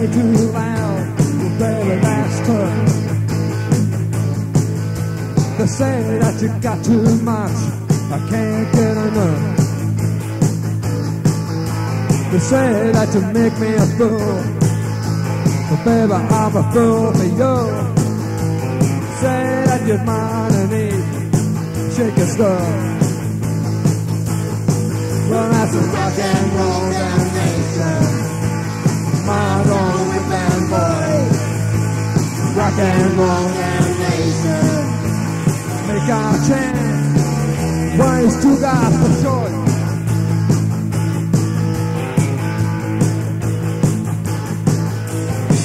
made you loud your very last turn. They say that you got too much, I can't get enough. They say that you make me a fool, but baby I'm a fool for you. Say that you're mine and eat chicken stuff. Well, that's a rock'n'roll damnation, my lonely fanboy. Rock'n'roll damnation, make our chant, praise to God for joy.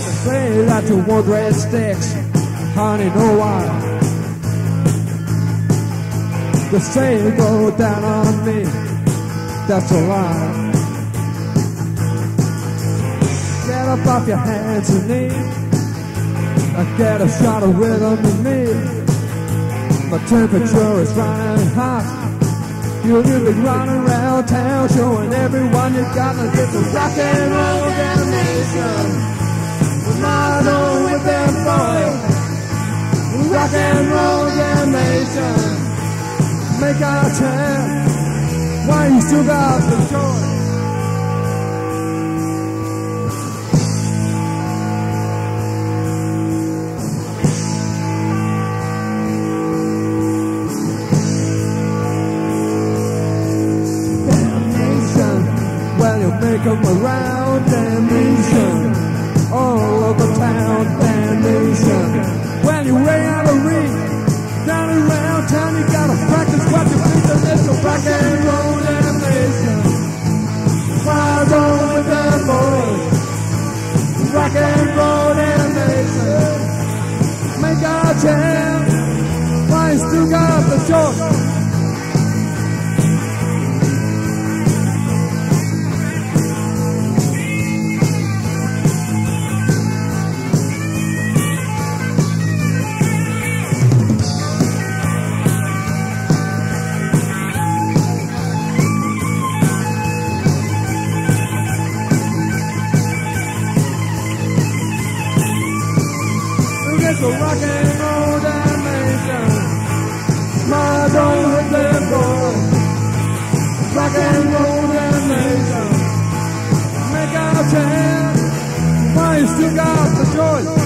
They say that you want red sticks, honey, no why. They say you go down on me, that's a lie. Get up off your hands and knees, I get a shot of rhythm in me. My temperature is running hot, you'll be running around town showing everyone you got. Now get the rock'n'roll damnation, we're not on with them boys. Rock'n'roll damnation, make our chance, why you still got the joy? Damnation, well you make them around. Damnation, all over town. Damnation, well you way out of reach, down and round town. You gotta practice what you preach, and it's a rock'n'roll. Rock'n'roll damnation, make our chant, praise to God for joy. So rock'n'roll damnation, my lonely fanboy. Rock'n'roll damnation, make our chant, praise to God for joy.